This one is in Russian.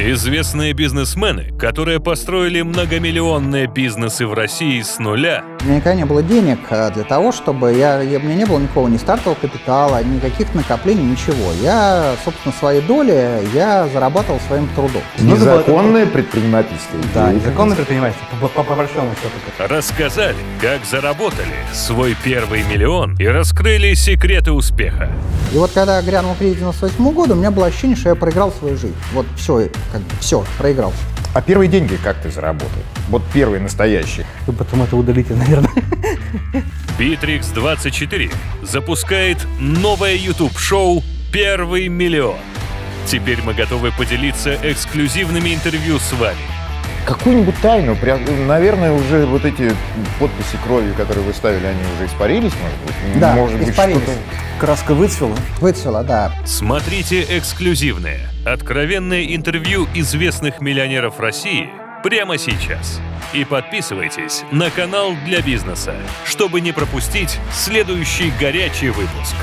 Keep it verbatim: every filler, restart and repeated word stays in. Известные бизнесмены, которые построили многомиллионные бизнесы в России с нуля. У меня никогда не было денег для того, чтобы... Я, я, у меня не было никакого ни стартового капитала, никаких накоплений, ничего. Я, собственно, свои доли я зарабатывал своим трудом. Незаконное предпринимательство. Да, незаконное предпринимательство, по, по, по большому счету. Рассказали, как заработали свой первый миллион и раскрыли секреты успеха. И вот когда грянул кризис девяносто восьмого года, у меня было ощущение, что я проиграл свою жизнь. Вот все, как бы, все, проиграл. А первые деньги как ты заработал? Вот первые настоящие. Вы потом это удалите, наверное. Битрикс двадцать четыре запускает новое YouTube-шоу «Первый миллион». Теперь мы готовы поделиться эксклюзивными интервью с вами. Какую-нибудь тайну, наверное, уже вот эти подписи кровью, которые вы ставили, они уже испарились, может быть? Да, может испарились. Быть, краска выцвела? Выцвела, да. Смотрите эксклюзивное, откровенное интервью известных миллионеров России прямо сейчас. И подписывайтесь на канал для бизнеса, чтобы не пропустить следующий горячий выпуск.